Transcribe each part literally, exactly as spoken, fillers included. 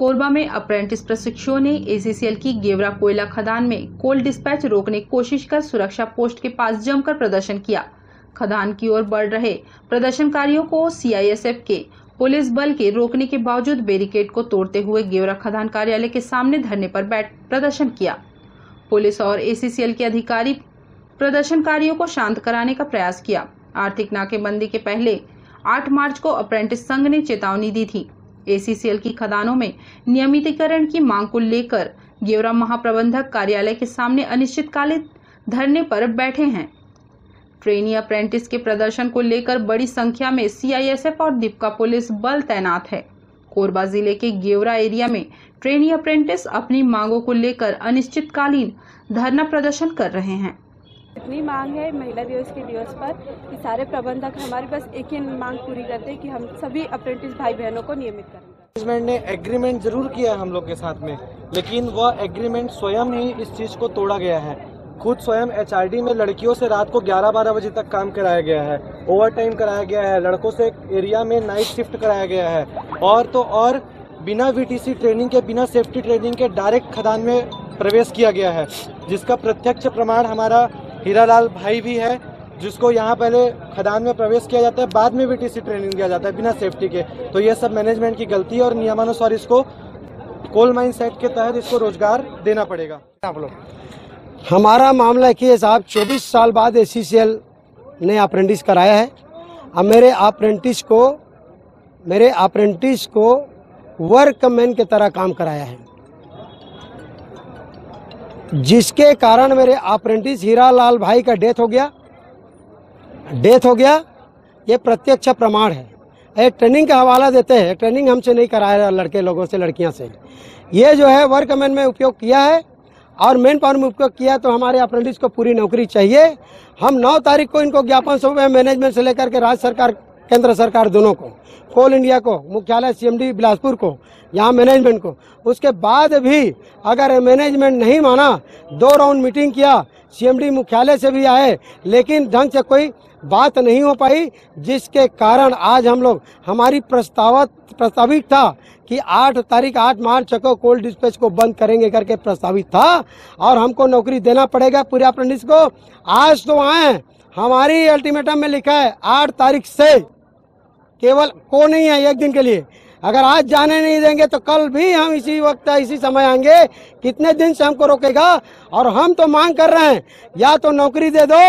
कोरबा में अप्रेंटिस प्रशिक्षुओं ने ए सी सी एल की गेवरा कोयला खदान में कोल डिस्पैच रोकने की कोशिश कर सुरक्षा पोस्ट के पास जमकर प्रदर्शन किया। खदान की ओर बढ़ रहे प्रदर्शनकारियों को सी आई एस एफ के पुलिस बल के रोकने के बावजूद बैरिकेड को तोड़ते हुए गेवरा खदान कार्यालय के सामने धरने पर बैठ प्रदर्शन किया। पुलिस और ए सी सी एल के अधिकारी प्रदर्शनकारियों को शांत कराने का प्रयास किया। आर्थिक नाकेबंदी के पहले आठ मार्च को अप्रेंटिस संघ ने चेतावनी दी थी। ए सी सी एल की खदानों में नियमितीकरण की मांग को लेकर गेवरा महाप्रबंधक कार्यालय के सामने अनिश्चितकालीन धरने पर बैठे हैं। ट्रेनी अप्रेंटिस के प्रदर्शन को लेकर बड़ी संख्या में सी आई एस एफ और दीपका पुलिस बल तैनात है। कोरबा जिले के गेवरा एरिया में ट्रेनी अप्रेंटिस अपनी मांगों को लेकर अनिश्चितकालीन धरना प्रदर्शन कर रहे हैं। इतनी मांग है महिला दिवस के दिवस पर कि सारे प्रबंधक हमारे पास एक ही मांग पूरी करते हैं कि हम सभी अप्रेंटिस भाई बहनों को नियमित करें। मैनेजमेंट ने एग्रीमेंट जरूर किया हम लोग के साथ में, लेकिन वह एग्रीमेंट स्वयं ही इस चीज को तोड़ा गया है। खुद स्वयं एच आर डी में लड़कियों से रात को ग्यारह बारह बजे तक काम कराया गया है, ओवर टाइम कराया गया है, लड़कों से एरिया में नाइट शिफ्ट कराया गया है, और तो और बिना वी टी सी ट्रेनिंग के, बिना सेफ्टी ट्रेनिंग के डायरेक्ट खदान में प्रवेश किया गया है, जिसका प्रत्यक्ष प्रमाण हमारा हीरालाल भाई भी है, जिसको यहाँ पहले खदान में प्रवेश किया जाता है, बाद में वी टी सी ट्रेनिंग दिया जाता है बिना सेफ्टी के। तो ये सब मैनेजमेंट की गलती है और नियमानुसार इसको कोल माइन सेट के तहत इसको रोजगार देना पड़ेगा। आप लोग हमारा मामला कि साहब चौबीस साल बाद ए सी सी एल ने अप्रेंटिस कराया है। अब मेरे अप्रेंटिस को मेरे अप्रेंटिस को वर्कमैन के तरह काम कराया है, जिसके कारण मेरे अप्रेंटिस हीरालाल भाई का डेथ हो गया डेथ हो गया ये प्रत्यक्ष प्रमाण है। ये ट्रेनिंग का हवाला देते हैं, ट्रेनिंग हमसे नहीं कराया लड़के लोगों से, लड़कियां से। ये जो है वर्कमैन में उपयोग किया है और मेन पावर में उपयोग किया, तो हमारे अप्रेंटिस को पूरी नौकरी चाहिए। हम नौ तारीख को इनको ज्ञापन सौंपे मैनेजमेंट से लेकर के राज्य सरकार, केंद्र सरकार दोनों को, कोल इंडिया को, मुख्यालय सी एम डी बिलासपुर को, यहाँ मैनेजमेंट को। उसके बाद भी अगर मैनेजमेंट नहीं माना, दो राउंड मीटिंग किया, सी एम डी मुख्यालय से भी आए, लेकिन ढंग से कोई बात नहीं हो पाई, जिसके कारण आज हम लोग हमारी प्रस्तावत प्रस्तावित था कि आठ तारीख आठ मार्च को कोल डिस्पैच को बंद करेंगे करके प्रस्तावित था और हमको नौकरी देना पड़ेगा पूरे अप्रेंटिस को। आज तो आए, हमारी अल्टीमेटम में लिखा है आठ तारीख से केवल को नहीं है एक दिन के लिए। अगर आज जाने नहीं देंगे तो कल भी हम इसी वक्त इसी समय आएंगे। कितने दिन से हमको रोकेगा? और हम तो मांग कर रहे हैं या तो नौकरी दे दो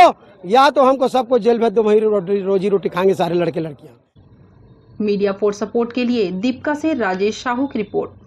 या तो हमको सबको जेल भेज दो, वही रोजी रोटी खाएंगे सारे लड़के लड़कियां। मीडिया फॉर सपोर्ट के लिए दीपका से राजेश साहू की रिपोर्ट।